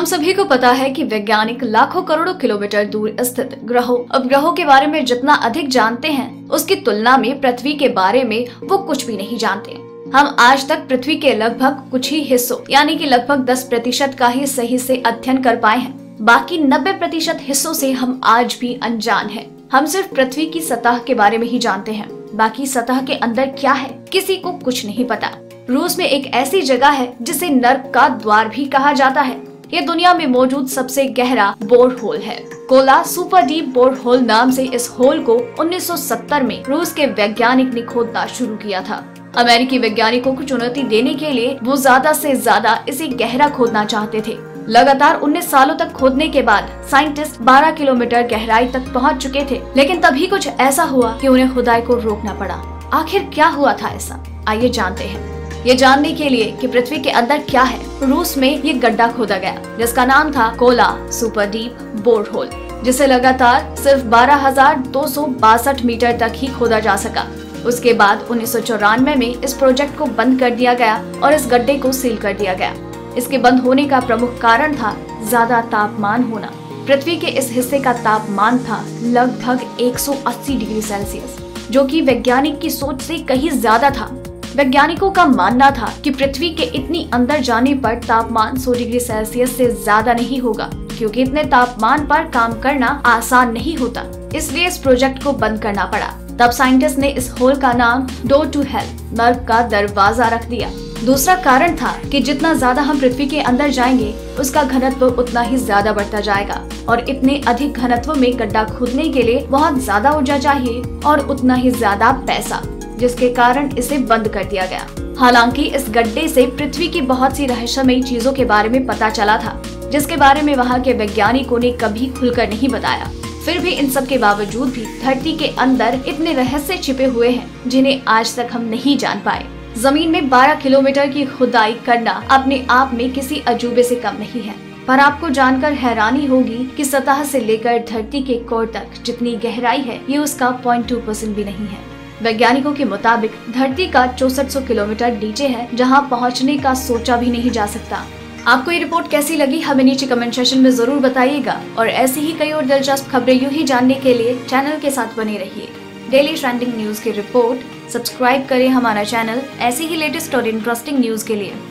हम सभी को पता है कि वैज्ञानिक लाखों करोड़ों किलोमीटर दूर स्थित ग्रहों उपग्रहों के बारे में जितना अधिक जानते हैं, उसकी तुलना में पृथ्वी के बारे में वो कुछ भी नहीं जानते। हम आज तक पृथ्वी के लगभग कुछ ही हिस्सों यानी कि लगभग 10% का ही सही से अध्ययन कर पाए हैं। बाकी 90% हिस्सों से हम आज भी अनजान हैं। हम सिर्फ पृथ्वी की सतह के बारे में ही जानते हैं, बाकी सतह के अंदर क्या है किसी को कुछ नहीं पता। रूस में एक ऐसी जगह है जिसे नर्क का द्वार भी कहा जाता है। ये दुनिया में मौजूद सबसे गहरा बोर होल है। Kola super deep bore hole नाम से इस होल को 1970 में रूस के वैज्ञानिक ने खोदना शुरू किया था। अमेरिकी वैज्ञानिकों को चुनौती देने के लिए वो ज्यादा से ज्यादा इसे गहरा खोदना चाहते थे। लगातार 19 सालों तक खोदने के बाद साइंटिस्ट 12 किलोमीटर गहराई तक पहुंच चुके थे, लेकिन तभी कुछ ऐसा हुआ कि उन्हें खुदाई को रोकना पड़ा। आखिर क्या हुआ था ऐसा, आइए जानते हैं। ये जानने के लिए कि पृथ्वी के अंदर क्या है, रूस में ये गड्ढा खोदा गया जिसका नाम था Kola super deep bore hole, जिसे लगातार सिर्फ 12,262 मीटर तक ही खोदा जा सका। उसके बाद 1994 में इस प्रोजेक्ट को बंद कर दिया गया और इस गड्ढे को सील कर दिया गया। इसके बंद होने का प्रमुख कारण था ज्यादा तापमान होना। पृथ्वी के इस हिस्से का तापमान था लगभग 180 डिग्री सेल्सियस, जो कि वैज्ञानिक की सोच से कहीं ज्यादा था। वैज्ञानिकों का मानना था कि पृथ्वी के इतनी अंदर जाने पर तापमान 100 डिग्री सेल्सियस से ज्यादा नहीं होगा, क्योंकि इतने तापमान पर काम करना आसान नहीं होता, इसलिए इस प्रोजेक्ट को बंद करना पड़ा। तब साइंटिस्ट ने इस होल का नाम डोर टू हेल नर्क का दरवाजा रख दिया। दूसरा कारण था कि जितना ज्यादा हम पृथ्वी के अंदर जाएंगे, उसका घनत्व उतना ही ज्यादा बढ़ता जाएगा और इतने अधिक घनत्व में गड्ढा खोदने के लिए बहुत ज्यादा ऊर्जा चाहिए और उतना ही ज्यादा पैसा, जिसके कारण इसे बंद कर दिया गया। हालांकि इस गड्ढे से पृथ्वी की बहुत सी रहस्यमयी चीजों के बारे में पता चला था, जिसके बारे में वहाँ के वैज्ञानिकों ने कभी खुलकर नहीं बताया। फिर भी इन सब के बावजूद भी धरती के अंदर इतने रहस्य छिपे हुए हैं जिन्हें आज तक हम नहीं जान पाए। जमीन में 12 किलोमीटर की खुदाई करना अपने आप में किसी अजूबे से कम नहीं है, पर आपको जानकर हैरानी होगी कि सतह से लेकर धरती के कोर तक जितनी गहराई है, ये उसका 0.2% भी नहीं है। वैज्ञानिकों के मुताबिक धरती का 6400 किलोमीटर नीचे है, जहां पहुंचने का सोचा भी नहीं जा सकता। आपको ये रिपोर्ट कैसी लगी हमें नीचे कमेंट सेक्शन में जरूर बताइएगा, और ऐसी ही कई और दिलचस्प खबरें यूं ही जानने के लिए चैनल के साथ बने रहिए। डेली ट्रेंडिंग न्यूज की रिपोर्ट सब्सक्राइब करें हमारा चैनल ऐसी ही लेटेस्ट और इंटरेस्टिंग न्यूज के लिए।